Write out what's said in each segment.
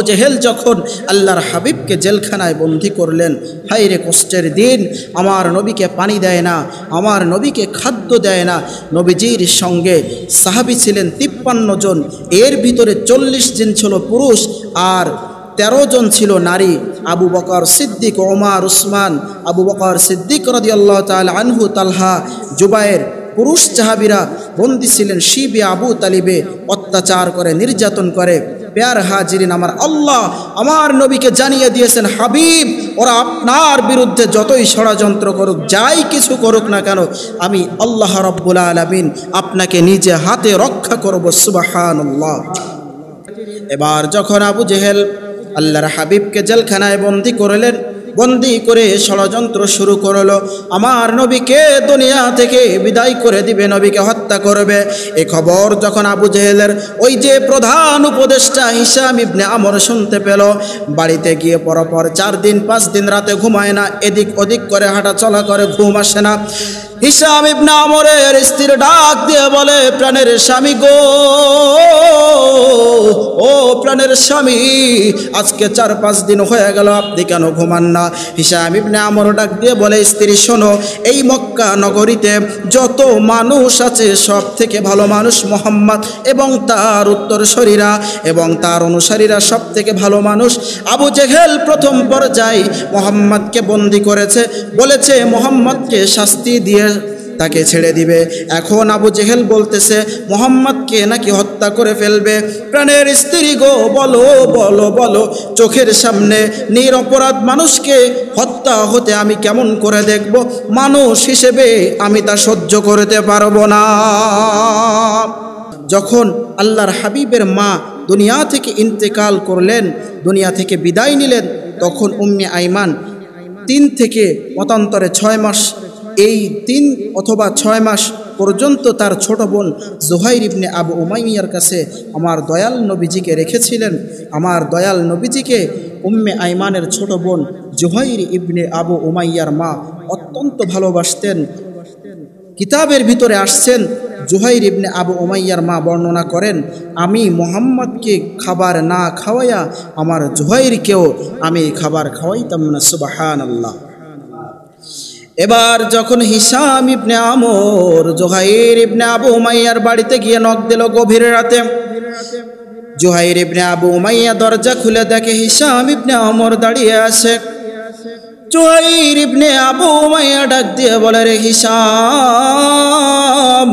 আবু জেহেল যখন আল্লাহর হাবিবকে জেলখানায় বন্দী করলেন, হায় রে কষ্টের দিন, আমার নবীকে পানি দেয় না, আমার নবীকে খাদ্য দেয় না। নবীজির সঙ্গে সাহাবী ছিলেন ৫৩ জন, এর ভিতরে ৪০ জন ছিল পুরুষ আর ১৩ জন ছিল নারী। আবু বকর সিদ্দিক, ওমর, উসমান, আবু বকর সিদ্দিক রাদিয়াল্লাহু তাআলা আনহু, তালহা, জুবায়ের পুরুষ সাহাবীরা বন্দী ছিলেন শিবে আবু তালিবে, অত্যাচার করে, নির্যাতন করে। প্যার হাজিরিন, আমার আল্লাহ আমার নবীকে জানিয়ে দিয়েছেন, হাবিব ওরা আপনার বিরুদ্ধে যতই ষড়যন্ত্র করুক, যাই কিছু করুক না কেন, আমি আল্লাহ রব্বুল আলামিন আপনাকে নিজে হাতে রক্ষা করব। সুবহানাল্লাহ। এবার যখন আবু জেহেল আল্লাহর হাবিবকে জেলখানায় বন্দী করলেন, বন্দী করে ষড়যন্ত্র শুরু করলো, আমার নবীকে দুনিয়া থেকে বিদায় করে দিবে, নবীকে হত্যা করবে। এ খবর যখন আবু জেহেলের ওই যে প্রধান উপদেষ্টা হিশাম ইবনে আমর শুনতে পেল, বাড়িতে গিয়ে পরপর ৪ দিন ৫ দিন রাতে ঘুমায় না, এদিক ওদিক করে হাঁটা চলা করে, ঘুম আসে না। হিশাম ইবনে আমরের স্ত্রীর ডাক দিয়ে বলে, প্রাণের স্বামী গো, ও প্রাণের স্বামী, আজকে ৪-৫ দিন হয়ে গেল, আপনি কেন ঘুমান না? হিশাম ইবনে আমর ডাক দিয়ে বলে, স্ত্রী শোনো, এই মক্কা নগরীতে যত মানুষ আছে সব থেকে ভালো মানুষ মুহাম্মদ এবং তার উত্তরসূরিরা এবং তার অনুসারীরা সব থেকে ভালো মানুষ। আবু জেহেল প্রথম পর্যায়ে মুহাম্মদকে বন্দী করেছে, বলেছে মুহাম্মদকে শাস্তি দিয়ে তাকে ছেড়ে দিবে। এখন আবু জেহেল বলতেছে মুহাম্মদকে নাকি হত্যা করে ফেলবে। প্রাণের স্ত্রী গো, বলো বলো বলো, চোখের সামনে নিরপরাধ মানুষকে হত্যা হতে আমি কেমন করে দেখব? মানুষ হিসেবে আমি তা সহ্য করতে পারবো না। যখন আল্লাহর হাবিবের মা দুনিয়া থেকে ইন্তেকাল করলেন, দুনিয়া থেকে বিদায় নিলেন, তখন উম্মে আইমান 3 থেকে মতান্তরে 6 মাস, এই 3 অথবা 6 মাস পর্যন্ত তার ছোট বোন জুহাইর ইবনে আবু উমাইয়ার কাছে আমার দয়াল নবীজিকে রেখেছিলেন। আমার দয়াল নবীজিকে উম্মে আইমানের ছোট বোন জুহাইর ইবনে আবু উমাইয়ার মা অত্যন্ত ভালোবাসতেন। কিতাবের ভিতরে আসছেন, জুহাইর ইবনে আবু উমাইয়ার মা বর্ণনা করেন, আমি মুহাম্মদকে খাবার না খাওয়াইয়া আমার জুহাইরকেও আমি খাবার খাওয়াইতাম না। সুবহানাল্লাহ। এবার যখন Hisham ibn Amr Zuhair ibn Abu উমাইয়ার বাড়িতে গিয়ে নক দিল গভীর রাতে, জুহাইর ইবনে আবু উমাইয়া দরজা খুলে দেখে হিশাম ইবনে আমর দাঁড়িয়ে আছে। জুহাইর ইবনে আবু উমাইয়া ডাক দিয়ে বলে, রে হিশাম,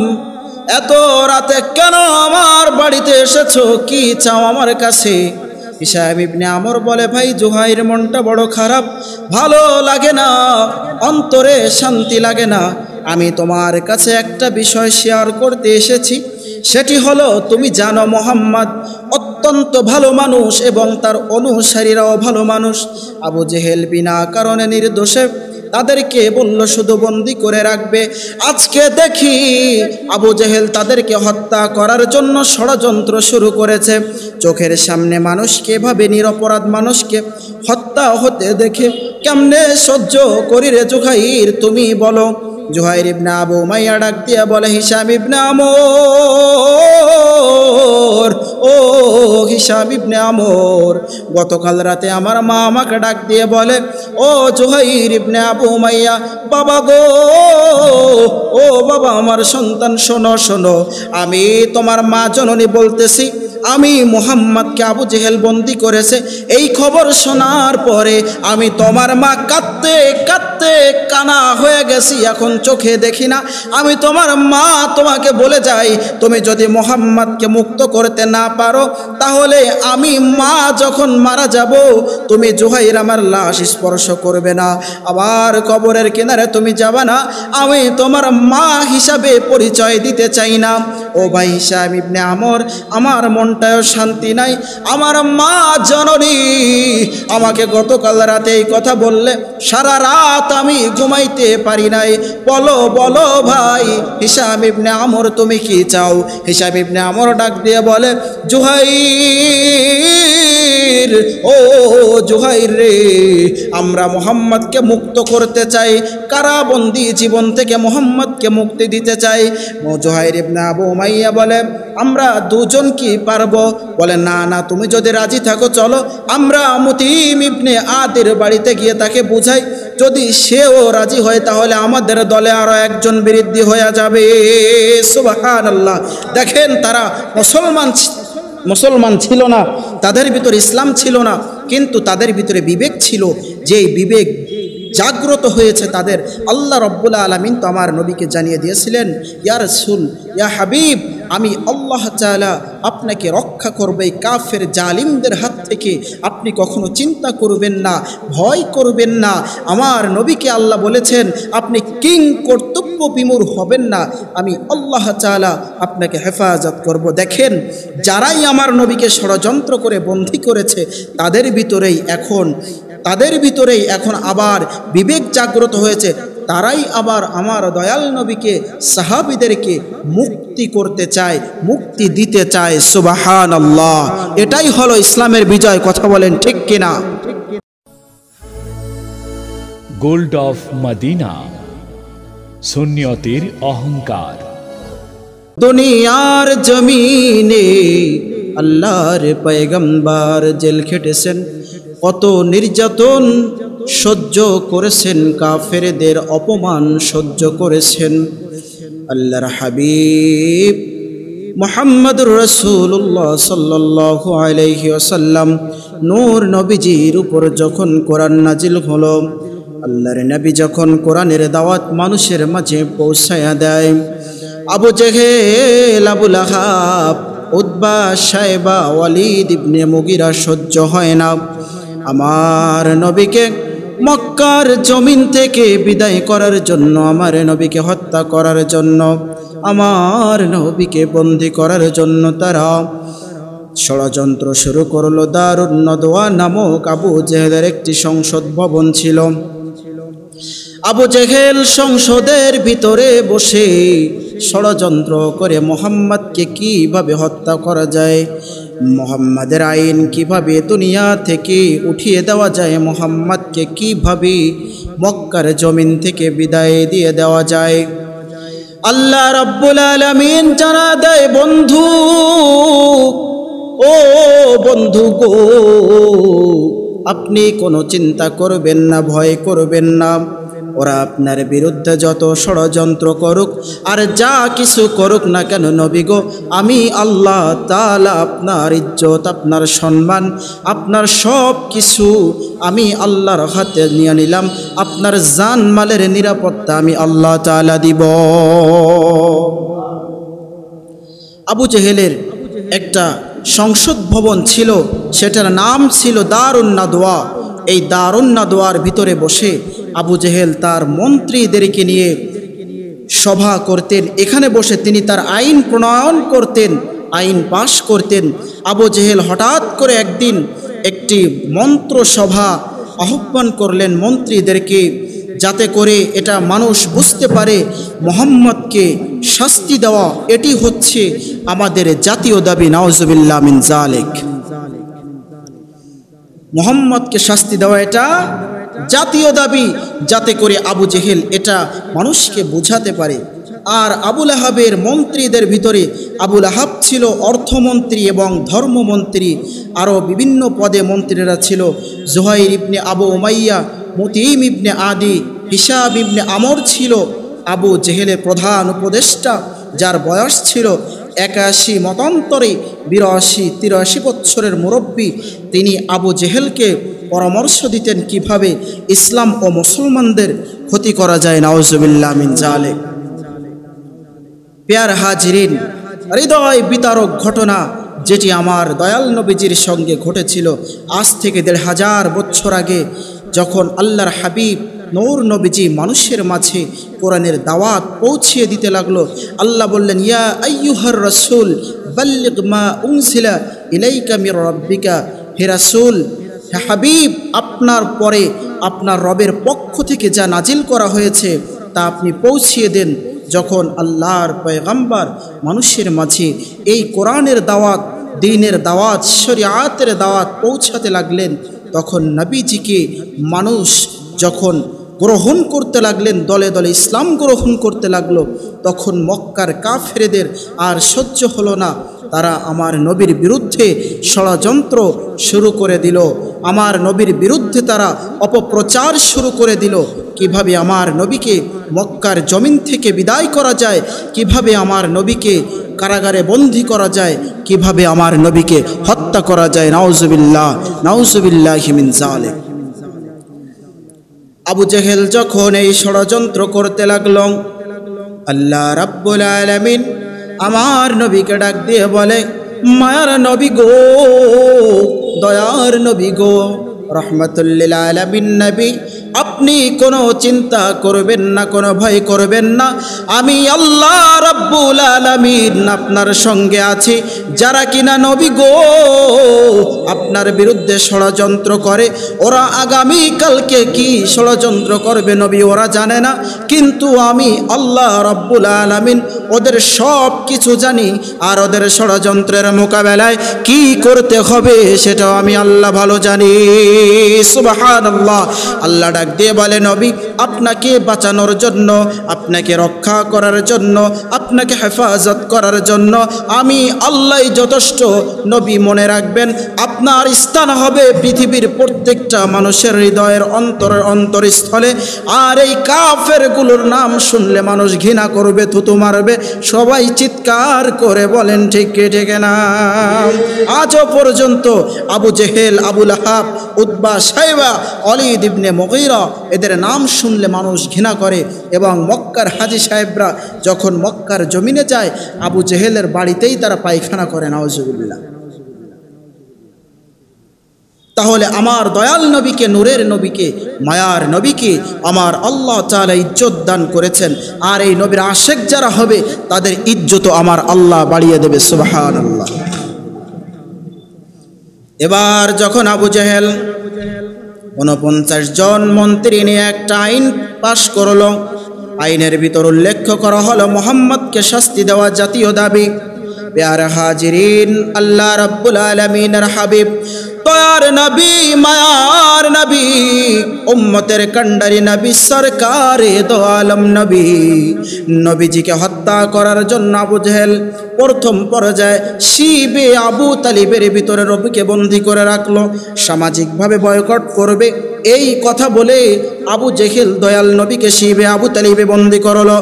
এত রাতে কেন আমার বাড়িতে এসেছো? কি চাও আমার কাছে? হিশাম ইবনে আমর বলে, ভাই জুহাইর, মনটা বড় খারাপ, ভালো লাগে না, অন্তরে শান্তি লাগে না। আমি তোমার কাছে একটা বিষয় শেয়ার করতে এসেছি, সেটি হলো তুমি জানো মুহাম্মদ অত্যন্ত ভালো মানুষ এবং তার অনুসারীরাও ভালো মানুষ। আবু জেহেল বিনা কারণে নির্দোষে তাদেরকে বলল শুধু বন্দি করে রাখবে, আজকে দেখি আবু জেহেল তাদেরকে হত্যা করার জন্য ষড়যন্ত্র শুরু করেছে। চোখের সামনে মানুষকে, এভাবে নিরপরাধ মানুষকে হত্যা হতে দেখে কেমনে সহ্য করি রে জুহাইর, তুমি বলো। জুহাইর ইবনে আবু উমাইয়া ডাক দিয়া বলে, হিশাম ইবনে আমর, ও হিশাম ইবনে আমর, গতকাল রাতে আমার মা আমাকে ডাক দিয়ে বলে, ও জুহাইর ইবনে আবু উমাইয়া, বাবা গো, ও বাবা আমার সন্তান, শোনো শোনো, আমি তোমার মা জননী বলতেছি, আমি মুহাম্মদকে আবু জেহেল বন্দি করেছে। এই খবর শোনার পরে আমি তোমার মা কাঁদতে কাঁদতে কানা হয়ে গেছি, এখন চোখে দেখি না। আমি তোমার মা তোমাকে বলে যাই, তুমি যদি মুহাম্মদকে মুক্ত করতে না পারো, তাহলে আমি মা যখন মারা যাব, তুমি জুহাইর আমার লাশ স্পর্শ করবে না, আবার কবরের কিনারে তুমি যাবা না, আমি তোমার মা হিসাবে পরিচয় দিতে চাই না। ও ভাই হিশাম ইবনে আমর, আমার মনটাও শান্তি নাই, আমার মা জননী আমাকে গতকাল রাতে এই কথা বললে, সারা রাত আমি ঘুমাইতে পারি নাই, বলো বলো ভাই হিশাম ইবনে আমর, তুমি কি চাও? হিশাম ইবনে আমর ডাক দিয়ে বলে, জুহাইর, ও जुहाइर रे आम्रा मुहम्मद के मुक्त करते चाई, काराबंदी जीवन थेके मुहम्मद के मुक्ति दीते चाई। जुहाइर इब्ने आबू उमाइया बोले आम्रा दुजन की पारबो? बोले ना ना, तुमी यदि राजी थाको चलो आम्रा मुतीम इब्ने आदिर बाड़ीते गिये ताके बुझाई, यदि सेओ राजी हय ताहले आमादेर दले आरो एकजन बृद्धि हये जाबे। सुबहानाल्लाह। देखें तारा मुसलमान मुसलमान छिलो ना, तादेर भितर इस्लाम छिलो ना, किन्तु तादेर भितरे विवेक छिलो, जे विवेक जाग्रत হয়েছে তাদের। আল্লাহ রব্বুল আলামিন তো আমার নবীকে জানিয়ে দিয়েছিলেন, ইয়া রাসূল ইয়া হাবিব, আমি আল্লাহ তাআলা আপনাকে রক্ষা করবে এই কাফের জালিমদের হাত থেকে, আপনি কখনো চিন্তা করবেন না, ভয় করবেন না। আমার নবীকে আল্লাহ বলেছেন আপনি কিং কর্তব্য বিমূর হবেন না, আমি আল্লাহ তাআলা আপনাকে হেফাজত করব। দেখেন যারাই আমার নবীকে ষড়যন্ত্র করে বন্দী করেছে তাদের ভিতরেই এখন आबार विवेक जाग्रत होयेछे, ताराई आबार आमार दयाल नबी के साहाबीदेर के मुक्ति करते चाय, मुक्ति दीते चाय। सुबहानल्लाह। एटाई हलो इस्लामेर विजय। कथा बोलें ठीक किना। गोल्ड ऑफ मदीना सुन्नतेर अहंकार। दुनियार जमीने अल्लाहर पैगम्बर जेल खेटेछेन, কত নির্যাতন সহ্য করেছেন, কাফেরদের অপমান সহ্য করেছেন। আল্লাহর হাবিব মুহাম্মদুর রাসূলুল্লাহ সাল্লাল্লাহু আলাইহি ওয়াসাল্লাম নূর নবীজির উপর যখন কোরআন নাজিল হলো, আল্লাহর নবী যখন কোরআনের দাওয়াত মানুষের মাঝে পৌঁছায়া দেয়, Abu Jahl, Abu Lahab, Utba, শায়বা, Walid ibn মুগীরা সহ্য হয় না। আমার নবীকে মক্কার জমিন থেকে বিদায় করার জন্য, আমার নবীকে হত্যা করার জন্য, আমার নবীকে বন্দী করার জন্য তারা ষড়যন্ত্র শুরু করলো। দারুন নদওয়া নামক আবু জেহেলের একটি সংসদ ভবন ছিল। আবু জেহেল সংসদের ভিতরে বসে ষড়যন্ত্র করে মোহাম্মদকে কিভাবে হত্যা করা যায়, মোহাম্মদের আইন কিভাবে দুনিয়া থেকে উঠিয়ে দেওয়া যায়, মোহাম্মদকে কিভাবে মক্কার জমিন থেকে বিদায় দিয়ে দেওয়া যায়। আল্লাহ রাব্বুল আলামিন জানা দেয়, বন্ধু ও বন্ধু গো, আপনি কোনো চিন্তা করবেন না, ভয় করবেন না। ওরা আপনার বিরুদ্ধে যত ষড়যন্ত্র করুক আর যা কিছু করুক না কেন নবী গো, আমি আল্লাহ তাআলা আপনার ইজ্জত, আপনার সম্মান, আপনার সব কিছু আমি আল্লাহর হাতে নিয়ে নিলাম, আপনার জানমালের নিরাপত্তা আমি আল্লাহ তাআলা দিব। আবু জেহেলের একটা সংসদ ভবন ছিল, সেটার নাম ছিল দারুন নাদওয়া। এই দারুন নাদওয়ার ভিতরে বসে আবু জেহেল তার মন্ত্রীদেরকে নিয়ে সভা করতেন। এখানে বসে তিনি তার আইন প্রণয়ন করতেন, আইন পাশ করতেন। আবু জেহেল হঠাৎ করে একদিন একটি মন্ত্রসভা আহ্বান করলেন মন্ত্রীদেরকে, যাতে করে এটা মানুষ বুঝতে পারে মোহাম্মদকে শাস্তি দেওয়া এটি হচ্ছে আমাদের জাতীয় দাবি। নাউজুবিল্লাহ মিন জালিক। মোহাম্মদকে শাস্তি দেওয়া এটা জাতীয় দাবি, যাতে করে আবু জেহেল এটা মানুষকে বোঝাতে পারে। আর আবু লাহাবের মন্ত্রীদের ভিতরে আবু লাহাব ছিল অর্থমন্ত্রী এবং ধর্মমন্ত্রী, আরও বিভিন্ন পদে মন্ত্রীরা ছিল। Zuhair ibn Abu Umayya, Mutim ibn Adi, Hisham ইবনে আমর ছিল আবু জেহেলের প্রধান উপদেষ্টা, যার বয়স ছিল 81, মতান্তরে 82-83 বছরের মুরব্বী। তিনি আবু জেহেলকে পরামর্শ দিতেন কিভাবে ইসলাম ও মুসলমানদের ক্ষতি করা যায়। নাউজুবিল্লাহ মিন জালিক। প্রিয় হাজিরিন, হৃদয় বিতারক ঘটনা যেটি আমার দয়াল নবীজির সঙ্গে ঘটেছিল আজ থেকে 1500 বছর আগে, যখন আল্লাহর হাবিব নূর নবীজি মানুষের মাঝে কোরআনের দাওয়াত পৌঁছিয়ে দিতে লাগলো। আল্লাহ বললেন, ইয়া আইয়ুহার রাসূল বাল্লিগ মা উনসিলা ইলাইকা মির রাব্বিকা। হে রাসূল, হে হাবিব, আপনার পরে আপনার রবের পক্ষ থেকে যা নাজিল করা হয়েছে তা আপনি পৌঁছিয়ে দেন। যখন আল্লাহর পয়গম্বর মানুষের মাঝে এই কোরআনের দাওয়াত, দ্বীনের দাওয়াত, শরিয়াতের দাওয়াত পৌঁছাতে লাগলেন, তখন নবীজিকে মানুষ যখন গ্রহণ করতে লাগলেন দলে দলে ইসলাম গ্রহণ করতে লাগলো তখন মক্কার কাফেরদের আর সহ্য হলো না তারা আমার নবীর বিরুদ্ধে ষড়যন্ত্র শুরু করে দিল আমার নবীর বিরুদ্ধে তারা অপপ্রচার শুরু করে দিল কিভাবে আমার নবীকে মক্কার জমিন থেকে বিদায় করা যায় কিভাবে আমার নবীকে কারাগারে বন্দী করা যায় কিভাবে আমার নবীকে হত্যা করা যায় নাউজুবিল্লাহ নাউজুবিল্লাহি মিন যালিক আবু জেহেল যখন এই ষড়যন্ত্র করতে লাগল আল্লাহ রাব্বুল আলামিন আমার নবীকে ডাক দিয়ে বলে মায়ার নবী গো দয়ার নবী গো রহমাতুল লিল আলামিন নবী আপনি কোনো চিন্তা করবেন না কোনো ভয় করবেন না আমি আল্লাহ রাব্বুল আলামিন আপনার সঙ্গে আছি যারা কিনা নবী গো আপনার বিরুদ্ধে ষড়যন্ত্র করে ওরা আগামী কালকে কি ষড়যন্ত্র করবে নবী ওরা জানে না কিন্তু আমি আল্লাহ রাব্বুল আলামিন ওদের সব কিছু জানি আর ওদের ষড়যন্ত্রের মোকাবেলায় কি করতে হবে সেটাও আমি আল্লাহ ভালো জানি সুবহানাল্লাহ আল্লাহ ডাক দিয়ে বলে নবী আপনাকে বাঁচানোর জন্য আপনাকে রক্ষা করার জন্য আপনাকে হেফাজত করার জন্য আমি আল্লাহই যথেষ্ট নবী মনে রাখবেন আপনার স্থান হবে পৃথিবীর প্রত্যেকটা মানুষের হৃদয়ের অন্তরের অন্তরস্থলে আর এই কাফেরগুলোর নাম শুনলে মানুষ ঘৃণা করবে থুতু মারবে সবাই চিৎকার করে বলেন ঠিক ঠিক না আজও পর্যন্ত Abu Jahl Abu Lahab Utba Saiba Walid ইবনে মুগীরা এদের নাম শুনলে মানুষ ঘৃণা করে এবং মক্কার হাজী সাহেবরা যখন মক্কার জমিনে যায় আবু জেহেলের বাড়িতেই তারা পায়খানা করে নাউজুবিল্লাহ তাহলে আমার দয়াল নবীকে নূরের নবীকে মায়ার নবীকে আমার আল্লাহ তাআলা ইজ্জত দান করেছেন আর এই নবীর আশিক যারা হবে তাদের ইজ্জত আমার আল্লাহ বাড়িয়ে দেবে সুবহানাল্লাহ এবার যখন আবু জেহেল 49 জন মন্ত্রী নিয়ে একটা আইন পাশ করল আইনের ভিতর উল্লেখ করা হলো মুহাম্মদকে শাস্তি দেওয়া জাতীয় দাবি প্যারা হাজিরিন আল্লাহ রাব্বুল আলামিনের হাবিব দয়ার নবী মায়ার নবী উম্মতের কান্ডারি নবী সরকারে দো আলম নবী নবীজিকে হত্যা করার জন্য আবু জেহেল প্রথম পর্যায়ে শিবে আবু তালিবের ভিতরে নবীকে বন্দী করে রাখলো সামাজিকভাবে বয়কট করবে এই কথা বলে আবু জেহেল দয়াল নবীকে শিবে আবু তালিবে বন্দী করলো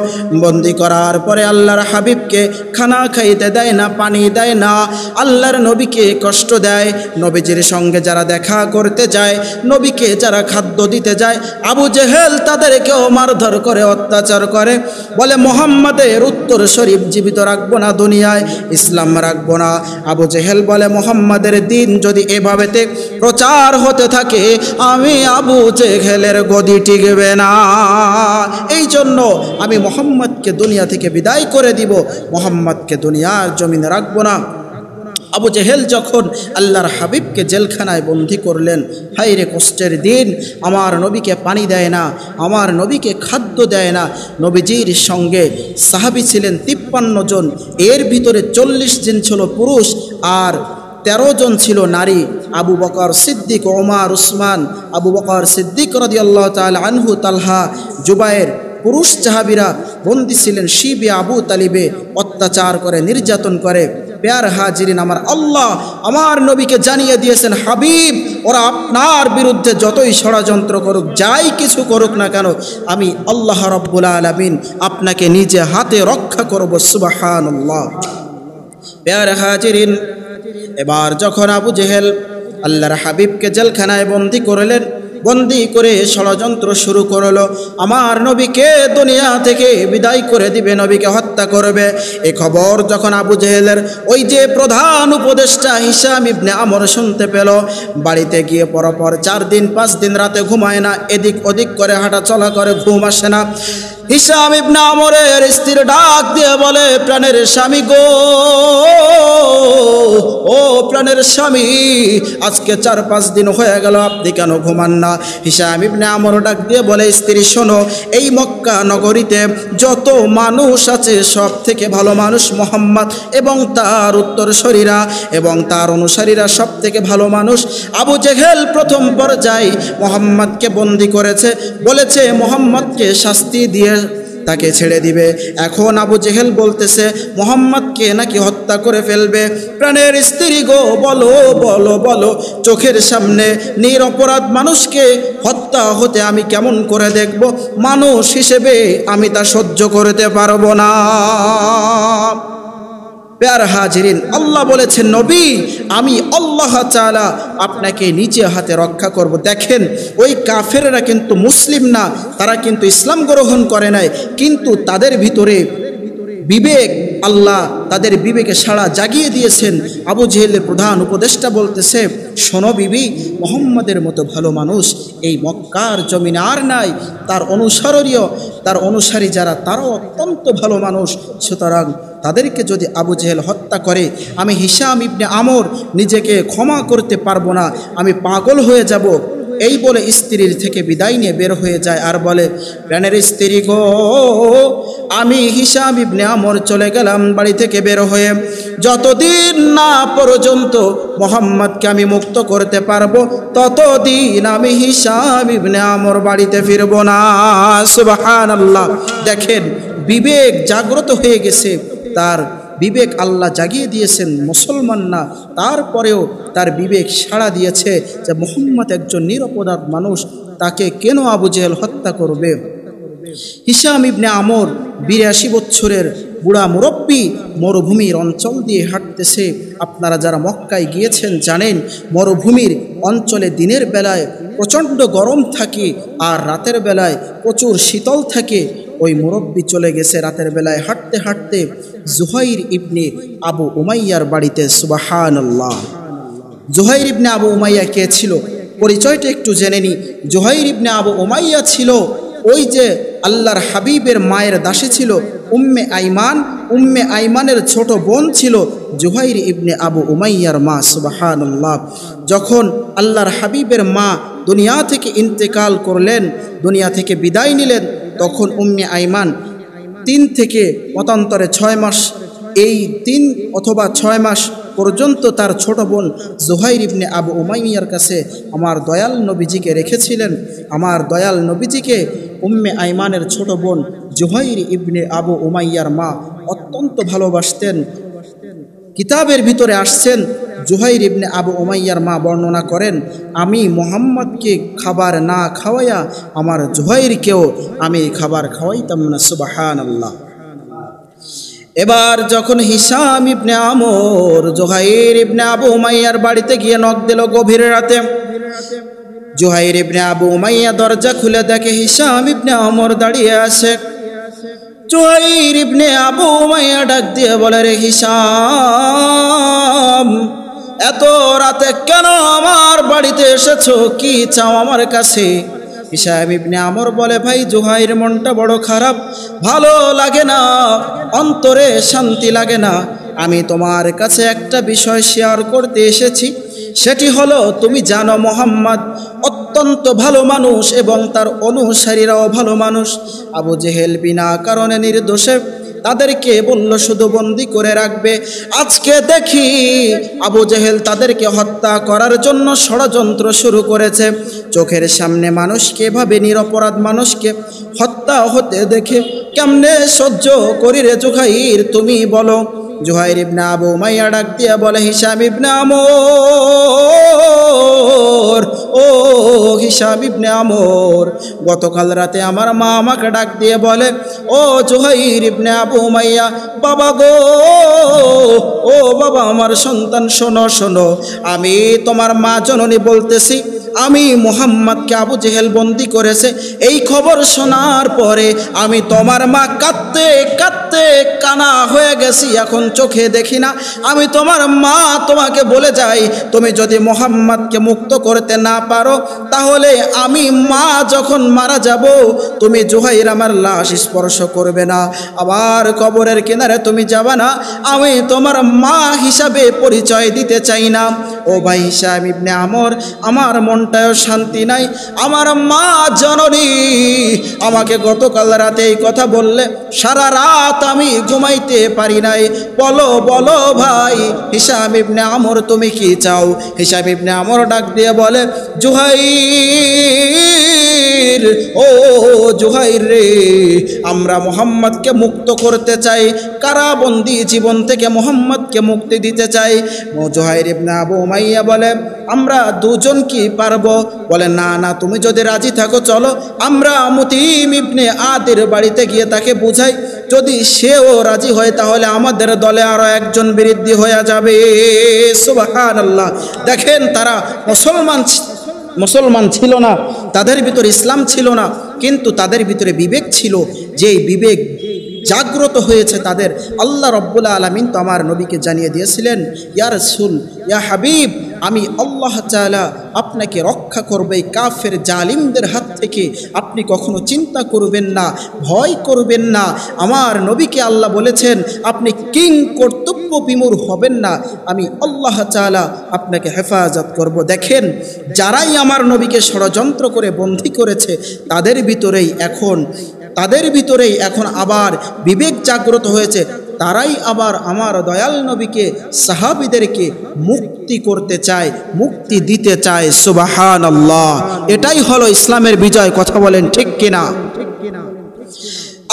বন্দী করার পরে আল্লাহর হাবিবকে খানা খাইতে দেয় না পানি দেয় না আল্লাহর নবীকে কষ্ট দেয় নবীজির সঙ্গে যারা দেখা করতে যায় নবীকে যারা খাদ্য দিতে যায় আবু জেহেল তাদেরকেও মারধর করে অত্যাচার করে বলে মুহাম্মাদের উত্তর শরীফ জীবিত রাখবো না দুনিয়ায় ইসলাম রাখবো না আবু জেহেল বলে মুহাম্মাদের দিন যদি এভাবেতে প্রচার হতে থাকে আমি আবু জেহেলের গদি টিকবে না এই জন্য আমি মুহাম্মাদকে দুনিয়া থেকে বিদায় করে দিব মুহাম্মাদকে দুনিয়ার জমিনে রাখবো না আবু জেহেল যখন আল্লাহর হাবিবকে জেলখানায় বন্দী করলেন হায়রে কষ্টের দিন আমার নবীকে পানি দেয় না আমার নবীকে খাদ্য দেয় না নবীজির সঙ্গে সাহাবী ছিলেন 53 জন এর ভিতরে 40 জন ছিল পুরুষ আর 13 জন ছিল নারী আবু বকর সিদ্দিক ওমর উসমান আবু বকর সিদ্দিক রাদিয়াল্লাহু তাআলা আনহু তালহা জুবায়ের পুরুষ সাহাবীরা বন্দী ছিলেন শিবে আবু তালিবে অত্যাচার করে নির্যাতন করে প্যার হাজিরিন আমার আল্লাহ আমার নবীকে জানিয়ে দিয়েছেন হাবিব ওরা আপনার বিরুদ্ধে যতই ষড়যন্ত্র করুক যাই কিছু করুক না কেন আমি আল্লাহ রাব্বুল আলামিন আপনাকে নিজে হাতে রক্ষা করব সুবহানাল্লাহ প্যার হাজিরিন এবার যখন আবু জেহেল আল্লাহর হাবিবকে জেলখানায় বন্দী করলেন বন্দী করে ষড়যন্ত্র শুরু করলো আমার নবীকে দুনিয়া থেকে বিদায় করে দিবে নবীকে হত্যা করবে এই খবর যখন আবু জেহেলের ওই যে প্রধান উপদেষ্টা হিশাম ইবনে আমর শুনতে পেল বাড়িতে গিয়ে পরপর 4 দিন 5 দিন রাতে ঘুমায় না এদিক ওদিক করে হাঁটাচলা করে ঘুম আসে না हिशाम इब्ने আমরের স্ত্রী ডাক দিয়ে বলে, প্রাণের স্বামী গো, ও প্রাণের স্বামী, আজকে 4-5 দিন হয়ে গেল, আপনি কেন ঘুমান না? হিশাম ইবনে আমর ডাক দিয়ে বলে, স্ত্রী শোনো, এই মক্কা নগরীতে যত মানুষ আছে সব থেকে ভালো মানুষ মোহাম্মদ এবং তার উত্তরসূরিরা এবং তার অনুসারীরা সব থেকে ভালো মানুষ। আবু জেহেল প্রথম পর্যায়ে মোহাম্মদকে বন্দী করেছে, বলেছে মোহাম্মদকে শাস্তি দিয়ে তাকে ছেড়ে দিবে। এখন আবু জেহেল বলতেছে মোহাম্মদকে নাকি হত্যা করে ফেলবে। প্রাণের স্ত্রী গো, বলো বলো বলো, চোখের সামনে নিরপরাধ মানুষকে হত্যা হতে আমি কেমন করে দেখব? মানুষ হিসেবে আমি তা সহ্য করতে পারবো না। প্যার হাজিরিন, আল্লাহ বলেছেন, নবী আমি আল্লাহ তাআলা আপনাকে নিচে হাতে রক্ষা করব। দেখেন, ওই কাফেররা কিন্তু মুসলিম না, তারা কিন্তু ইসলাম গ্রহণ করে নাই, কিন্তু তাদের ভিতরে বিবেক, আল্লাহ তাদের বিবেকে সাড়া জাগিয়ে দিয়েছেন। আবু জেহেলের প্রধান উপদেষ্টা বলতেছে, শোনো বিবি, মোহাম্মদের মতো ভালো মানুষ এই মক্কার জমিনে আর নাই, তার অনুসারী যারা তারাও অত্যন্ত ভালো মানুষ, সুতরাং তাদেরকে যদি আবু জেহেল হত্যা করে আমি হিশাম ইবনে আমর নিজেকে ক্ষমা করতে পারবো না, আমি পাগল হয়ে যাব। এই বলে স্ত্রীর থেকে বিদায় নিয়ে বের হয়ে যায় আর বলে, প্রাণের স্ত্রী গো, আমি হিশাম ইবনে আমর চলে গেলাম বাড়ি থেকে বের হয়ে, যতদিন না পর্যন্ত মোহাম্মদকে আমি মুক্ত করতে পারবো ততদিন আমি হিশাম ইবনে আমর বাড়িতে ফিরব না। সুবহানাল্লাহ। দেখেন, বিবেক জাগ্রত হয়ে গেছে, তার বিবেক আল্লাহ জাগিয়ে দিয়েছেন, মুসলমান না তারপরেও তার বিবেক সাড়া দিয়েছে যে মুহাম্মদ একজন নিরপরাধ মানুষ, তাকে কেন আবু জেহেল হত্যা করবে? হিশাম ইবনে আমর 82 বছরের বুড়া মুরব্বী মরুভূমির অঞ্চল দিয়ে হাঁটতেছে। আপনারা যারা মক্কায় গিয়েছেন জানেন, মরুভূমির অঞ্চলে দিনের বেলায় প্রচণ্ড গরম থাকে আর রাতের বেলায় প্রচুর শীতল থাকে। ওই মুরব্বী চলে গেছে রাতের বেলায় হাঁটতে হাঁটতে জুহাইর ইবনে আবু উমাইয়ার বাড়িতে। সুবহানাল্লাহ। জুহাইর ইবনে আবু উমাইয়া কে ছিল পরিচয়টা একটু জেনে নি। জুহাইর ইবনে আবু উমাইয়া ছিল ওই যে আল্লাহর হাবিবের মায়ের দাসী ছিল, উম্মে আইমান। উম্মে আইমানের ছোট বোন ছিল জুহাইর ইবনে আবু উমাইয়ার মা। সুবহানাল্লাহ। যখন আল্লাহর হাবিবের মা দুনিয়া থেকে ইন্তেকাল করলেন, দুনিয়া থেকে বিদায় নিলেন, তখন উম্মে আইমান 3 থেকে মতান্তরে 6 মাস, এই 3 অথবা 6 মাস পর্যন্ত তার ছোট বোন জুহাইর ইবনে আবু উমাইয়ার কাছে আমার দয়াল নবীজিকে রেখেছিলেন। আমার দয়াল নবীজিকে উম্মে আইমানের ছোট বোন জুহাইর ইবনে আবু উমাইয়ার মা অত্যন্ত ভালোবাসতেন। কিতাবের ভিতরে আসছেন, জুহাইর ইবনে আবু উমাইয়ার মা বর্ণনা করেন, আমি মোহাম্মদকে খাবার না খাওয়াইয়া আমার জুহাইরকেও আমি খাবার খাওয়াইতাম না। সুবহানাল্লাহ। এবার যখন Hisham ibn Amr Zuhair ibn Abu উমাইয়ার বাড়িতে গিয়ে নক দিল গভীর রাতে, জুহাইর ইবনে আবু উমাইয়া দরজা খুলে দেখে হিশাম ইবনে আমর দাঁড়িয়ে আছে। জুহাইর ইবনে আবু উমাইয়া ডাক দিয়ে বলে, রে হিশাম, এত রাতে কেন আমার বাড়িতে এসেছো? কি চাও আমার কাছে? হিশাম ইবনে আমর বলে, ভাই জুহাইর, মনটা বড় খারাপ, ভালো লাগে না, অন্তরে শান্তি লাগে না। আমি তোমার কাছে একটা বিষয় শেয়ার করতে এসেছি, সেটি হলো তুমি জানো মোহাম্মদ অত্যন্ত ভালো মানুষ এবং তার অনুসারীরাও ভালো মানুষ। আবু জেহেল বিনা কারণে নির্দোষে তাদেরকে বলল শুধু বন্দি করে রাখবে, আজকে দেখি আবু জেহেল তাদেরকে হত্যা করার জন্য ষড়যন্ত্র শুরু করেছে। চোখের সামনে মানুষকে এভাবে নিরপরাধ মানুষকে হত্যা হতে দেখে কেমনে সহ্য করি রে জুহাইর, তুমি বলো। জুহাইর ইবনে আবু উমাইয়া ডাক দিয়া বলে, হিশাম ইবনে আমর, ও হিশাম ইবনে আমর, গতকাল রাতে আমার মা আমাকে ডাক দিয়ে বলে, ও জুহাইর ইবনে আবু উমাইয়া, বাবা গো, ও বাবা আমার সন্তান, শোনো শোনো, আমি তোমার মা জননী বলতেছি, आमी मुहम्मद के आबू जेहेल बंदी करेছে এই খবর শোনার পরে আমি তোমার মা কাঁদতে কাঁদতে কানা হয়ে গেছি এখন চোখে দেখি না আমি তোমার মা তোমাকে বলে যাই তুমি যদি মুহাম্মদকে মুক্ত করতে না পারো তাহলে আমি মা যখন মারা যাব তুমি জুহাইর আমার লাশ স্পর্শ করবে না আবার কবরের কিনারে তুমি যাবে না আমি তোমার মা হিসাবে পরিচয় দিতে চাই না ও ভাই হিসাব ইবনে আমর আমার মনটাও শান্তি নাই আমার মা জননী আমাকে গতকাল রাতে এই কথা বললে সারা রাত আমি ঘুমাইতে পারি নাই বলো বলো ভাই হিসাব ইবনে আমর তুমি কি চাও হিসাব ইবনে আমর ডাক দিয়ে বলে জুহাইর ও জুহাইর রে আমরা মুহাম্মদকে মুক্ত করতে চাই কারাবন্দী জীবন থেকে মুহাম্মদকে মুক্তি দিতে চাই জুহাইর ইবনে আবু উমাইয়া বলে আমরা দুজন কি পারবো বলে না না তুমি যদি রাজি থাকো চলো আমরা মুতিম ইবনে আদির বাড়িতে গিয়ে তাকে বুঝাই যদি সেও রাজি হয় তাহলে আমাদের দলে আরও একজন বৃদ্ধি হয়ে যাবে সুবহানাল্লাহ দেখেন তারা মুসলমান ছিল না তাদের ভিতরে ইসলাম ছিল না কিন্তু তাদের ভিতরে বিবেক ছিল যেই বিবেক जाग्रत हो तादेर अल्लाह रब्बुल आलमीन तो आमार नबी के जानिए दिए या रसूल या हबीब आमी अल्लाह ताला आपनाके रक्षा करबे काफिर जालिमदेर हाथ थेके आपनी कखनो चिंता करबेन ना भय करबेन ना आमार नबीके अल्लाह बोलेछेन आपनी किं कर्तव्य विमूढ़ हबेन ना आमी अल्लाह ताला आपनाके हेफाजत करब देखें जाराई आमार नबीके षड़यंत्र करे बंदी करेछे तादेर भितरेई एखन तादेर भितरेई एखन आबार विवेक जाग्रत होयेछे ताराई आबार आमार दयाल नबीके साहाबीदेरके मुक्ति करते चाय मुक्ति दीते चाय सुबहानाल्लाह एटाई हलो इस्लामेर विजय कथा बोलेन ठीक किना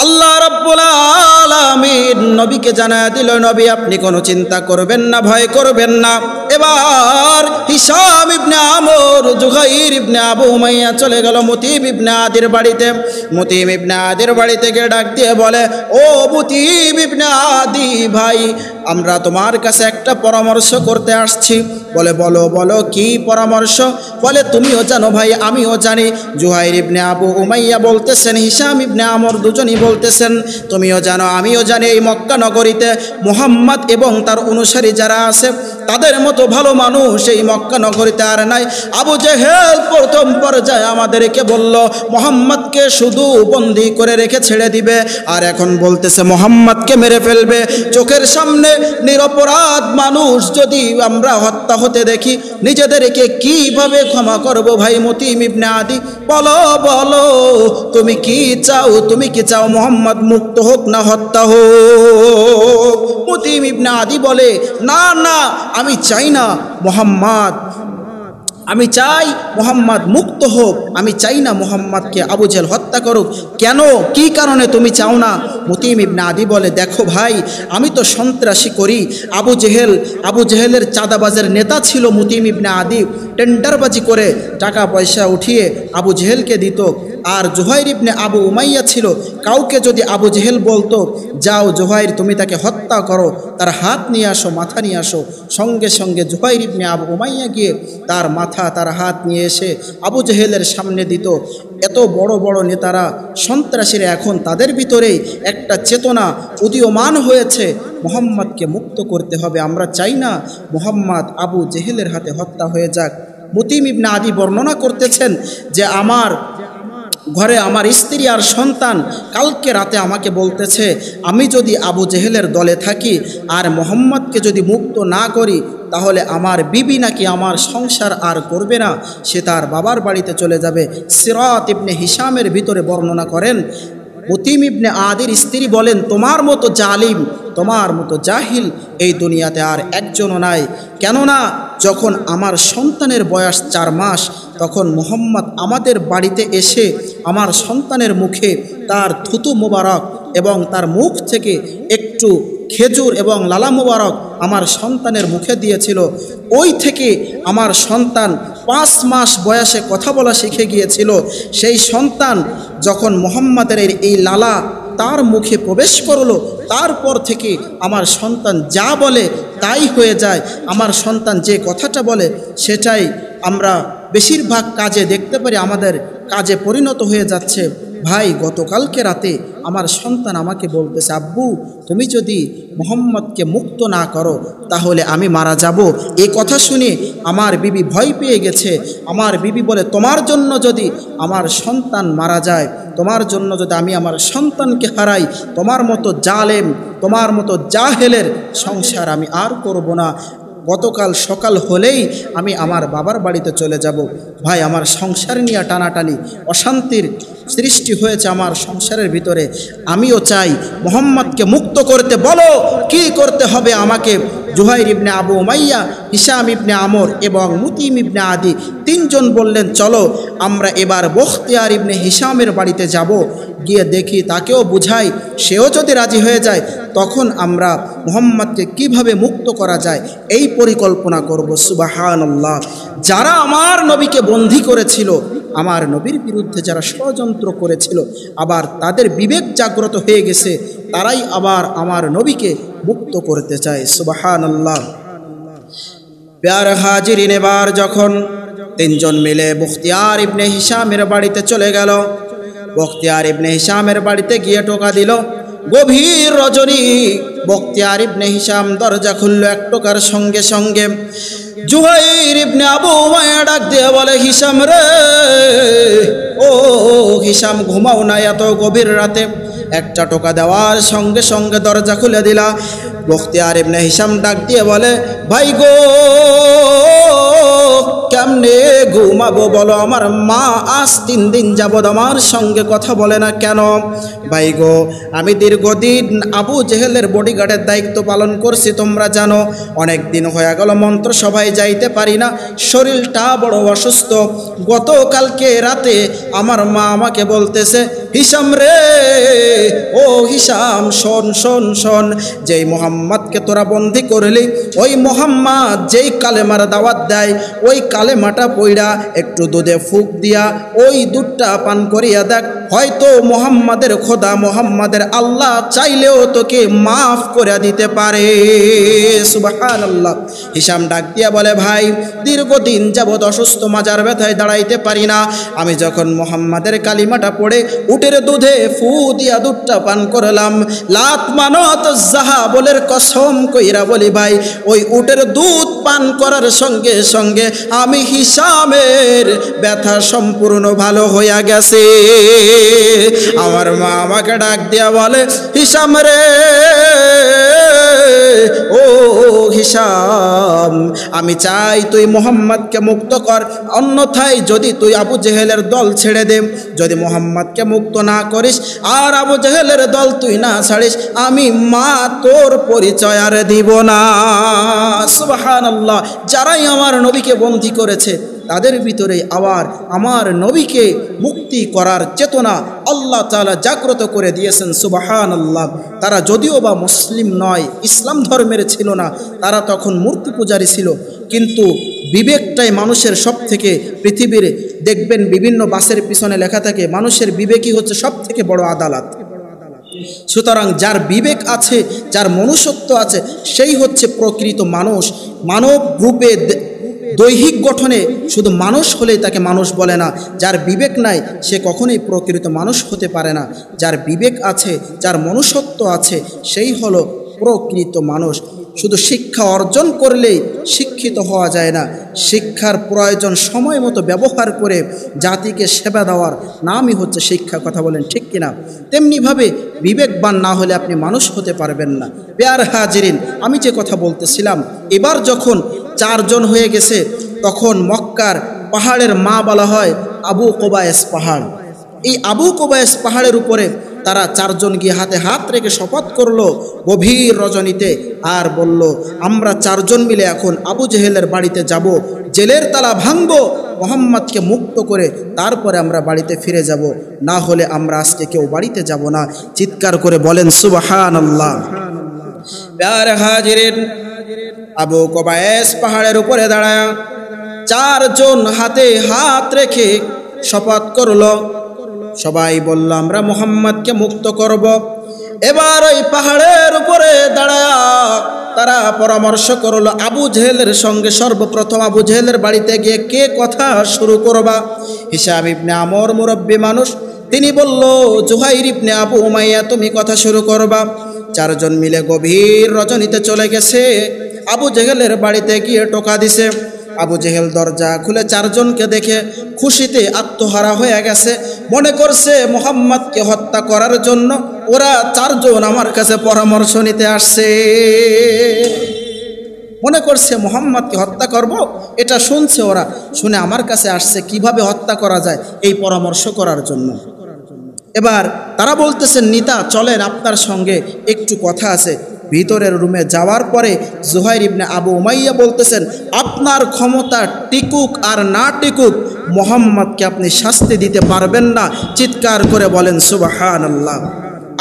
अल्लाह रब्बुल आलमीन नबी के जानाया दिल नबी अपनी कोनो चिंता करबेन ना भय करबेन ना एबार हिशाम इब्ने आमर जुगाईर इब्ने आबू उमाइया चले गेल मुतीब इब्ने आदिर बाड़ीते मुतीब इब्ने आदिर बाड़ीते गिয়ে ডাক দিয়ে বলে ओ मुतीब इब्ने आदि भाई আমরা তোমার কাছে একটা পরামর্শ করতে আসছি বলে বলো বলো কি পরামর্শ বলে তুমিও জানো ভাই আমিও জানি জুহাইর ইবনে আবু উমাইয়া বলতেছেন হিশাম ইবনে আমর দুজনই বলতেছেন তুমিও জানো আমিও জানি এই মক্কা নগরীতে মুহাম্মদ এবং তার অনুসারী যারা আছে তাদের মতো ভালো মানুষ এই মক্কা নগরীতে আর নাই আবু জেহেল প্রথম পর্যায়ে আমাদেরকে বলল মুহাম্মদকে শুধু বন্দী করে রেখে ছেড়ে দিবে আর এখন বলতেছে মুহাম্মদকে মেরে ফেলবে চোখের সামনে निरपराध मानुष जदि आमरा हत्या होते देखी निजेदेरके किभाबे क्षमा करबो भाई मुतीम इब्ने आदि बोलो बोलो तुमी कि चाओ मुहम्मद मुक्त होक ना हत्या होक मुतीम इब्ने आदि बोले ना ना आमी चाइ ना आमी चाई मुहम्मद मुक्त होक आमी चाई ना मुहम्मद के आबू जेहेल हत्या करुक क्यों की कारणे तुमी चाओ ना मुतीम इब्ने आदी बोले देखो भाई आमी तो सन्त्रासी करी आबू जेहेलेर चाँदाबाजेर नेता छिलो मुतीम इब्ने आदी टेंडारबाजी करे टाका पैसा उठिए आबू जेहेल के दितो आर जुहाइर इब्ने आबू उमाइया छिलो काउके जोदि आबू जेहेल बोलतो जाओ जुहाइर तुमी ताके हत्या करो तार हाथ निये आसो माथा निये आसो संगे संगे जुहाइर इब्ने आबू उमाइया गिये तार माथा तार हाथ निये एसे आबू जेहेलेर सामने दितो एत बड़ो बड़ो नेतारा सन्त्रासीरा एखन तादेर भितरेई एकटा चेतना उदीयमान होयेछे मुहम्मदके मुक्त करते होबे आमरा चाइ ना मुहम्मद आबू जेहेलेर हाथे हत्या होये जाक मुतीम इब्ने आदी बर्णना करतेछेन जे आमार घरे आमार स्त्री और सन्तान कल के राते आमाके बोलतेछे आमी जोदि आबू जेहेलेर दले थाकी और मुहम्मद के जोदि मुक्त ना करी ताहले आमार बीबी ना कि आमार संसार आर करबे ना से तार बाबार बाड़ीते चले जाबे सिरात इब्ने हिशामेर भितरे बर्णना करें मुतीम इब्ने आदिर स्त्री बोलें तोमार मतो जालिम तोमार मतो जाहिल एई दुनियाते आर एकजनो नाई केनना যখন আমার সন্তানের বয়স 4 মাস তখন মুহাম্মদ আমাদের বাড়িতে এসে আমার সন্তানের মুখে তার থুতু মোবারক এবং তার মুখ থেকে একটু খেজুর এবং লালা মোবারক আমার সন্তানের মুখে দিয়েছিল ওই থেকে আমার সন্তান 5 মাস বয়সে কথা বলা শিখে গিয়েছিল সেই সন্তান যখন মুহাম্মাদের এই লালা তার মুখে প্রবেশ করলো তারপর থেকে আমার সন্তান যা বলে তাই হয়ে যায় আমার সন্তান যে কথাটা বলে সেটাই আমরা বেশিরভাগ কাজে দেখতে পারি আমাদের কাজে পরিণত হয়ে যাচ্ছে। ভাই, গতকালকে রাতে আমার সন্তান আমাকে বলতেছে, আব্বু তুমি যদি মোহাম্মদকে মুক্ত না করো তাহলে আমি মারা যাব। এই কথা শুনে আমার বিবি ভয় পেয়ে গেছে। আমার বিবি বলে, তোমার জন্য যদি আমার সন্তান মারা যায়, তোমার জন্য যদি আমি আমার সন্তানকে হারাই, তোমার মতো জালেম, তোমার মতো জাহেলের সংসার আমি আর করব না। গতকাল সকাল হলেই আমি আমার বাবার বাড়িতে চলে যাব। ভাই, আমার সংসার নিয়ে টানাটানি অশান্তির সৃষ্টি হয়েছে আমার সংসারের ভিতরে। আমিও চাই মোহাম্মদকে মুক্ত করতে বলো, কি করতে হবে আমাকে। Zuhair ibn Abu Umayya, Hisham ibn Amr এবং মুতিম ইবনে আদি তিনজন বললেন, চলো আমরা এবার বখতিয়ার ইবনে হিশামের বাড়িতে যাব, গিয়ে দেখি, তাকেও বুঝাই, সেও যদি রাজি হয়ে যায় তখন আমরা মোহাম্মদকে কিভাবে মুক্ত করা যায় এই পরিকল্পনা করব। সুবহানাল্লাহ, যারা আমার নবীকে বন্দী করেছিল, আমার নবীর বিরুদ্ধে যারা ষড়যন্ত্র করেছিল, আবার তাদের বিবেক জাগ্রত হয়ে গেছে, তারাই আবার আমার নবীকে মুক্ত করতে চায়। সুবহানাল্লাহ। প্যার হাজিরিন, এবার যখন তিনজন মিলে বখতিয়ার ইবনে হিশামের বাড়িতে চলে গেল, বখতিয়ার ইবনে হিশামের বাড়িতে গিয়ে টোকা দিল। গভীর রজনী বখতিয়ার ইবনে হিশাম দরজা খুলল এক টোকার সঙ্গে সঙ্গে। জুহাইর ইবনে আবু উমাইয়া ডাক দিয়ে বলে, হিশাম রে, ও হিশাম, ঘুমাও না এত গভীর রাতে। একটা টোকা দেওয়ার সঙ্গে সঙ্গে দরজা খুলে দিলা। বখতিয়ার ইবনে হিশাম ডাক দিয়ে বলে, ভাই গো, কেমনে ঘুমাবো বলো, আমার মা আজ 3 দিন যাবৎ আমার সঙ্গে কথা বলে না কেন? ভাই গো, আমি দীর্ঘদিন আবু জেহেলের বডিগার্ডের দায়িত্ব পালন করছি, তোমরা জানো। অনেক দিন হয়ে গেল মন্ত্রসভায় যাইতে পারি না, শরীরটা বড় অসুস্থ। গতকালকে রাতে আমার মা আমাকে বলতেছে, হিশাম রে, ও হিশাম, শোন শোন শোন, যেই মোহাম্মদকে তোরা বন্দি করলি, ওই মোহাম্মদ যেই কালেমার দাওয়াত দেয়, ওই কালেমাটা পইড়া একটু দুধে ফুঁক দিয়া ওই দুধটা পান করিয়া দেখ, হয়তো মোহাম্মদের খোদা, মোহাম্মদের আল্লাহ চাইলেও তোকে মাফ করে দিতে পারে। সুবহানাল্লাহ। হিশাম ডাক দিয়া বলে, ভাই, দীর্ঘদিন যাবৎ অসুস্থ, মাজার ব্যথায় দাঁড়াইতে পারি না। আমি যখন মোহাম্মদের কালিমাটা পড়ে উটের দুধে ফু দিয়া দুধটা পান করলাম, লাত মানত জাহাবলের কসম কইরা বলি ভাই, ওই উটের দুধ পান করার সঙ্গে সঙ্গে আমি হিশামের ব্যথা সম্পূর্ণ ভালো হইয়া গেছে। আমার মা আমাকে ডাক দিয়া বলে, হিশাম রে, ও হিশাম, আমি চাই তুই মোহাম্মদকে মুক্ত কর, অন্যথায় যদি তুই আবু জেহেলের দল ছেড়ে দে, যদি মোহাম্মদকে মুক্ত না করিস আর আবু জেহেলের দল তুই না ছাড়িস, আমি মা তোর পরিচয় আর দিব না। সুবহানাল্লাহ। যারাই আমার নবীকে বন্দী করেছে তাদের ভিতরে আবার আমার নবীকে মুক্তি করার চেতনা আল্লাহ তাআলা জাগ্রত করে দিয়েছেন। সুবহানাল্লাহ। তারা যদিও বা মুসলিম নয়, ইসলাম ধর্মের ছিল না, তারা তখন মূর্তি পূজারী ছিল, কিন্তু বিবেকটাই মানুষের সব থেকে, পৃথিবীর দেখবেন বিভিন্ন বাসের পিছনে লেখা থাকে, মানুষের বিবেকই হচ্ছে সব থেকে বড় আদালত। সুতরাং যার বিবেক আছে, যার মনুষ্যত্ব আছে, সেই হচ্ছে প্রকৃত মানুষ। মানব রূপে দৈহিক গঠনে শুধু মানুষ হলেই তাকে মানুষ বলে না। যার বিবেক নাই সে কখনোই প্রকৃত মানুষ হতে পারে না। যার বিবেক আছে, যার মনুষ্যত্ব আছে, সেই হলো প্রকৃত মানুষ। শুধু শিক্ষা অর্জন করলেই শিক্ষিত হওয়া যায় না, শিক্ষার প্রয়োজন সময় মতো ব্যবহার করে জাতিকে সেবা দেওয়ার নামই হচ্ছে শিক্ষা। কথা বলেন ঠিক কিনা? তেমনিভাবে বিবেকবান না হলে আপনি মানুষ হতে পারবেন না। প্যার হাজিরিন, আমি যে কথা বলতেছিলাম, এবার যখন 4 জন হয়ে গেছে, তখন মক্কার পাহাড়ের মা বলা হয় আবু কোবায়েস পাহাড়। এই আবু কোবায়েস পাহাড়ের উপরে তারা 4 জন গিয়ে হাতে হাত রেখে শপথ করলো গভীর রজনীতে, আর বলল, আমরা 4 জন মিলে এখন আবু জেহেলের বাড়িতে যাব, জেলের তালা ভাঙব, মোহাম্মদকে মুক্ত করে তারপরে আমরা বাড়িতে ফিরে যাব, না হলে আমরা আজকে কেউ বাড়িতে যাব না। চিৎকার করে বলেন সুবহানাল্লাহ। প্যার হাজিরিন, আবু কোবায়েস পাহাড়ের উপরে দাঁড়ায় 4 জন হাতে হাত রেখে শপথ করল। সবাই বলল, আমরা মোহাম্মদকে মুক্ত করব। এবার ওই পাহাড়ের উপরে দাঁড়ায়া তারা পরামর্শ করল আবু জেহেলের সঙ্গে। সর্বপ্রথম আবু জেহেলের বাড়িতে গিয়ে কে কথা শুরু করবা? হিশাম ইবনে আমর মুরব্বী মানুষ, তিনি বলল, জুহাইর ইবনে আবু উমাইয়া তুমি কথা শুরু করবা। চারজন মিলে গভীর রজনীতে চলে গেছে, আবু জেহেলের বাড়িতে গিয়ে টোকা দিছে। আবু জেহেল দরজা খুলে চারজনকে দেখে খুশিতে আত্মহারা হয়ে গেছে, মনে করছে মুহাম্মদকে হত্যা করার জন্য ওরা চারজন আমার কাছে পরামর্শ নিতে আসছে। মনে করছে মুহাম্মদকে হত্যা করব, এটা শুনছে ওরা, শুনে আমার কাছে আসছে কিভাবে হত্যা করা যায় এই পরামর্শ করার জন্য। এবার তারা বলতেছেন, নিতা চলেন, আপনার সঙ্গে একটু কথা আছে। ভিতরের রুমে যাওয়ার পরে জুহাইর ইবনে আবু উমাইয়া বলতেছেন, আপনার ক্ষমতা টিকুক আর না টিকুক মুহাম্মদকে আপনি শাস্তি দিতে পারবেন না। চিৎকার করে বলেন সুবহানাল্লাহ।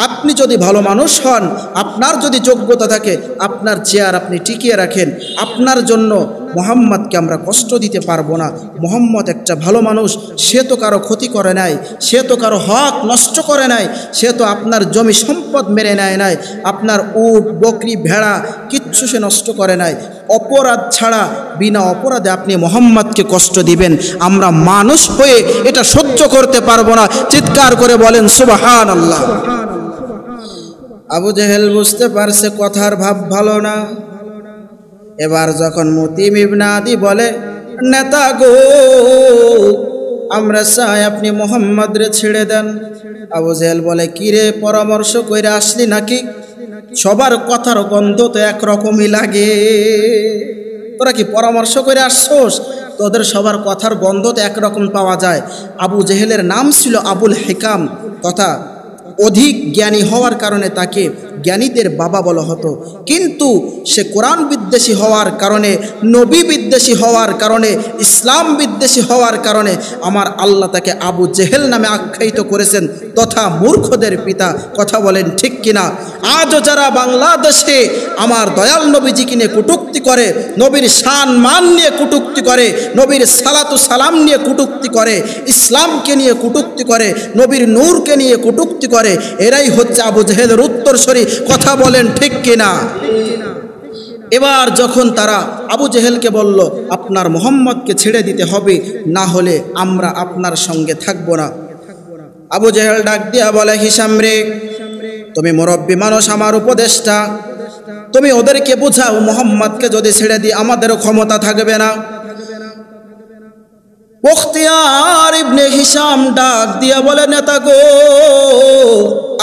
আপনি যদি ভালো মানুষ হন, আপনার যদি যোগ্যতা থাকে, আপনার চেয়ার আপনি টিকিয়ে রাখেন, আপনার জন্য মুহাম্মদকে আমরা কষ্ট দিতে পারবো না। মুহাম্মদ একটা ভালো মানুষ, সে তো কারো ক্ষতি করে নাই, সে তো কারো হক নষ্ট করে নাই, সে তো আপনার জমি সম্পদ মেরে নেয় নাই, আপনার উট বকরি ভেড়া কিচ্ছু সে নষ্ট করে নাই। অপরাধ ছাড়া, বিনা অপরাধে আপনি মুহাম্মদকে কষ্ট দিবেন, আমরা মানুষ হয়ে এটা সহ্য করতে পারবো না। চিৎকার করে বলেন সুবহানাল্লাহ। আবু জেহেল বুঝতে পারছে কথার ভাব ভালো না। এবার যখন মুতিম ইবনে আদি বলে, নেতা গো আমরা চাই আপনি মুহাম্মদ রে ছেড়ে দেন। আবু জেহেল বলে, কিরে পরামর্শ কইরা আসলি নাকি? সবার কথার গন্ধ তো একরকমই লাগে, তোরা কি পরামর্শ করে আসছোস? তোদের সবার কথার গন্ধ তো একরকম পাওয়া যায়। আবু জেহেলের নাম ছিল আবুল হিকাম, তথা অধিক জ্ঞানী হওয়ার কারণে তাকে জ্ঞানীদের বাবা বলা হতো, কিন্তু সে কোরআন বিদ্বেষী হওয়ার কারণে, নবী বিদ্বেষী হওয়ার কারণে, ইসলাম বিদ্বেষী হওয়ার কারণে আমার আল্লাহ তাকে আবু জেহেল নামে আখ্যায়িত করেছেন, তথা মূর্খদের পিতা। কথা বলেন ঠিক কিনা? আজও যারা বাংলাদেশে আমার দয়াল নবীজিকে নিয়ে কটূক্তি করে, নবীর শান মান নিয়ে কটূক্তি করে, নবীর সালাতু সালাম নিয়ে কটূক্তি করে, ইসলামকে নিয়ে কটূক্তি করে, নবীর নূরকে নিয়ে কটূক্তি করে, এরাই হচ্ছে আবু জেহেলের উত্তরসূরি। কথা বলেন ঠিক কিনা? এবার যখন তারা আবু জেহেলকে বলল, আপনার মুহাম্মদকে ছেড়ে দিতে হবে, না হলে আমরা আপনার সঙ্গে থাকব না। আবু জেহেল ডাক দিয়া বলে, হিশাম রে, তুমি মুরব্বী মানুষ, আমার উপদেষ্টা, তুমি ওদেরকে বুঝাও মুহাম্মদকে যদি ছেড়ে দিই আমাদেরও ক্ষমতা থাকবে না। বখতিয়ার ইবনে হিশাম ডাক দিয়া বলে, নেতা গো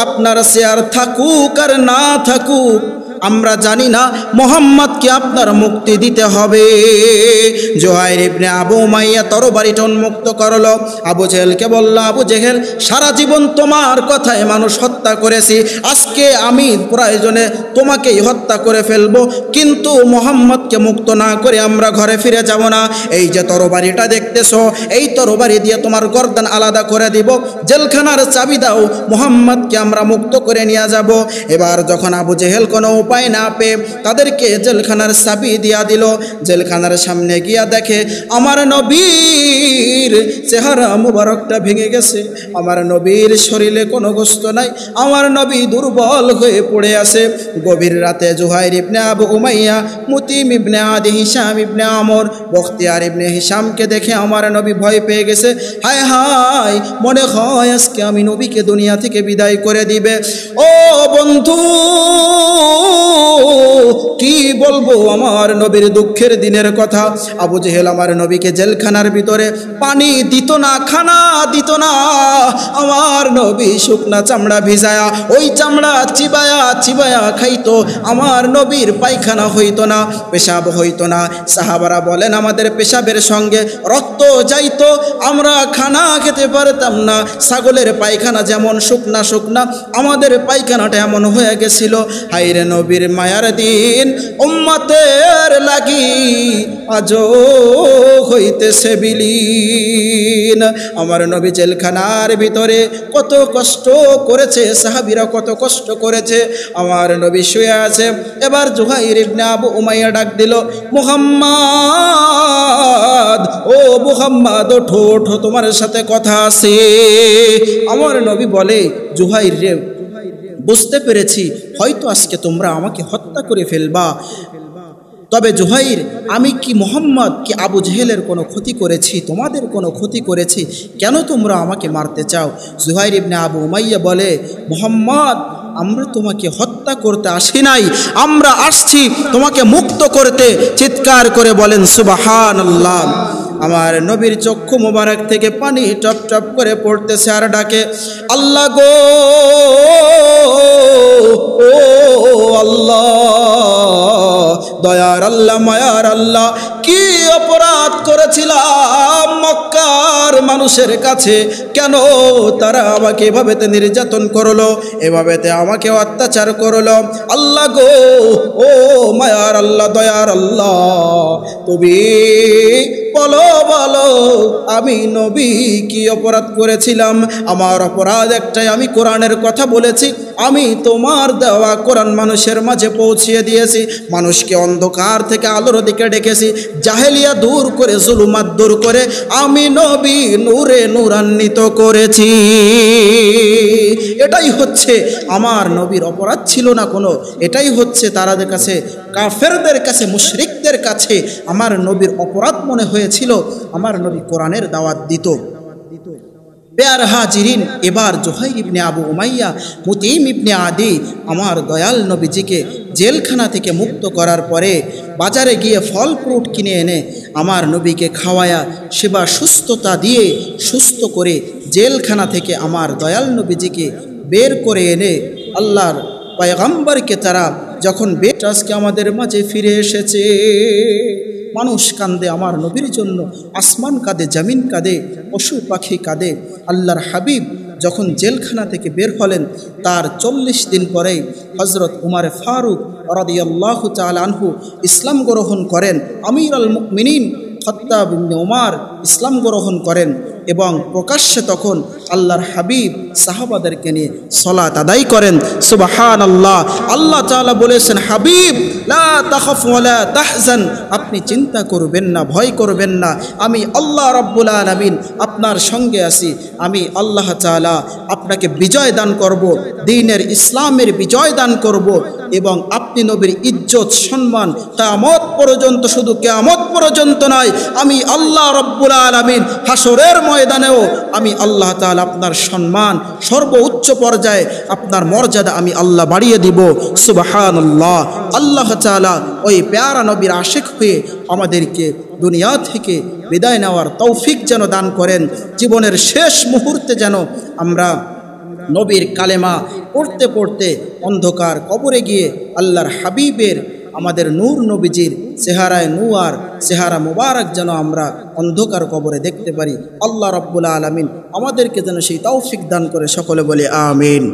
আপনার চেয়ার থাকুক আর না থাকুক, আমরা জানি না মুহাম্মদকে আপনার মুক্তি দিতে হবে। জুহাইর ইবনে আবু উমাইয়া তরবারিটা উন্মুক্ত করল। আবু জেহেলকে বলল, আবু জেহেল সারা জীবন তোমার কথায় মানুষ হত্যা করেছি, আজকে আমি প্রয়োজনে তোমাকেই হত্যা করে ফেলব, কিন্তু মুহাম্মদকে মুক্ত না করে আমরা ঘরে ফিরে যাব না। এই যে তরবারিটা দেখতেছ, এই তরবারি দিয়ে তোমার গর্দান আলাদা করে দিব, জেলখানার চাবি দাও, মুহাম্মদকে আমরা মুক্ত করে নিয়ে যাব। এবার যখন আবু জেহেল কোনো উপায় না পেয়ে তাদেরকে জেলখানার চাবি দিয়া দিল, জেলখানার সামনে গিয়া দেখে আমার নবীর চেহারা মুবারকটা ভেঙে গেছে, আমার নবীর শরীরে কোনো গোশত নাই, আমার নবী দুর্বল হয়ে পড়ে আছে। গভীর রাতে Zuhair ibn Abu Umayya, Mutim ibn Adi, Hisham ibn আমর, বখতিয়ার ইবনে হিশামকে দেখে আমার নবী ভয় পেয়ে গেছে। হায় হায়, মনে হয় আজকে আমি নবীকে দুনিয়া থেকে বিদায় করে দিবে। ও বন্ধু, কি বলবো আমার নবীর দুঃখের দিনের কথা। আবু জেহেল আমার নবীকে জেলখানার ভিতরে পানি দিত না, খানা দিত না, আমার নবী শুকনা চামড়া ভিজায়া ওই চামড়া চিবায়া চিবায়া খাইতো, আমার নবীর পায়খানা হইতো না, পেশাব হইতো না। সাহাবারা বলেন, আমাদের পেশাবের সঙ্গে রক্ত যাইতো, আমরা খানা খেতে পারতাম না। ছাগলের পায়খানা যেমন শুকনা শুকনা, আমাদের পায়খানাটা এমন হয়ে গেছিল। হায়রে নবীর মায়ার দিন, উম্মতের লাগি আজও হইতেছে বিলীন। আমার নবী জেলখানার ভিতরে কত কষ্ট করেছে, সাহাবীরা কত কষ্ট করেছে, আমার নবী শুয়ে আছে। এবার জুহাইর ইবনে আবু উমাইয়া ডাক দিল, মুহাম্মদ, ও মুহাম্মদ ওঠো ওঠো, তোমার সাথে কথা আছে। আমার নবী বলে, জুহাইর রে, बुझते पेरेছি হয়তো আজকে তোমরা আমাকে হত্যা করে ফেলবা তবে জুহাইর আমি কি মুহাম্মদ কি আবু জেহেলের কোনো ক্ষতি করেছি তোমাদের কোনো ক্ষতি করেছি কেন তোমরা আমাকে মারতে চাও জুহাইর ইবনে আবু উমাইয়া বলে মুহাম্মদ আমরা তোমাকে হত্যা করতে আসি নাই আমরা আসছি তোমাকে মুক্ত করতে চিৎকার করে বলেন সুবহানাল্লাহ আমার নবীর চক্ষু মোবারক থেকে পানি টপ টপ করে পড়তেছে আর ডাকে আল্লাহ গো ও আল্লাহ দয়ার আল্লাহ মায়ার আল্লাহ কি অপরাধ করেছিলাম মক্কার মানুষের কাছে কেন তারা আমাকে এভাবেতে নির্যাতন করলো এভাবেতে আমাকে অত্যাচার করলো আল্লাহ গো ও মায়ার আল্লাহ দয়ার আল্লাহ তুমি বলো বলো আমি নবী কি অপরাধ করেছিলাম আমার অপরাধ একটাই আমি কোরআনের কথা বলেছি আমি তোমার দেওয়া কোরআন মানুষের মাঝে পৌঁছিয়ে দিয়েছি মানুষকে অন্ধকার থেকে আলোর দিকে ডেকেছি জাহেলিয়া দূর করে জুলুমাত দূর করে আমি নবী নূরে নূরান্বিত করেছি এটাই হচ্ছে আমার নবীর অপরাধ ছিল না কোনো এটাই হচ্ছে তাদের কাছে কাফেরদের কাছে মুশরিকদের কাছে আমার নবীর অপরাধ মনে হয়েছিল আমার নবী কোরআনের দাওয়াত দিত प्यार हाजिरिन एबार जुहैर इबने आबू उमाइया मुतीम इबने आदी आमार दयाल नबीजी के जेलखाना थेके मुक्त करार परे बाजारे गिये फल फ्रूट किने एने आमार नबी के खावाया सेवा सुस्थता दिए सुस्थ करे जेलखाना थेके आमार दयाल नबीजी के बेर करे एने अल्लाहर पैगम्बर के तारा जखन बेर आजके आमादेर माझे फिरे एसेछे মানুষ কাঁদে আমার নবীর জন্য আসমান কাঁদে জমিন কাঁদে পশু পাখি কাঁদে আল্লাহর হাবিব যখন জেলখানা থেকে বের হলেন তার ৪০ দিন পরে হযরত উমর ফারুক রাদিয়াল্লাহু তাআলা আনহু ইসলাম গ্রহণ করেন আমিরুল মুমিনিন খত্তাব ইবনে ওমর ইসলাম গ্রহণ করেন এবং প্রকাশ্যে তখন আল্লাহর হাবিব সাহাবাদেরকে নিয়ে সালাত আদায় করেন সুবহানাল্লাহ আল্লাহ তাআলা বলেছেন হাবিব লা তাখাফ ওয়ালা তাহজান আপনি চিন্তা করবেন না ভয় করবেন না আমি আল্লাহ রাব্বুল আলামিন আপনার সঙ্গে আছি আমি আল্লাহ তাআলা আপনাকে বিজয় দান করব দ্বীনের ইসলামের বিজয় দান করব এবং আপনি নবীর ইজ্জত সম্মান কিয়ামত পর্যন্ত শুধু কিয়ামত পর্যন্ত নয় আমি আল্লাহ রাব্বুল আলামিন হাসরের ময়দানেও আমি আল্লাহ তাআলা আপনার সম্মান সর্বোচ্চ পর্যায়ে আপনার মর্যাদা আমি আল্লাহ বাড়িয়ে দিব সুবহানাল্লাহ আল্লাহ তাআলা ওই প্যারা নবীর আশিক হয়ে আমাদেরকে দুনিয়া থেকে বিদায় নেওয়ার তৌফিক যেন দান করেন জীবনের শেষ মুহূর্তে যেন আমরা নবীর কালেমা পড়তে পড়তে অন্ধকার কবরে গিয়ে আল্লাহর হাবিবের আমাদের নূর নবীজির চেহারায় নূর চেহারা মুবারক যেন আমরা অন্ধকার কবরে দেখতে পারি আল্লাহ রাব্বুল আলামিন আমাদেরকে যেন সেই তৌফিক দান করে সকলে বলে আমিন।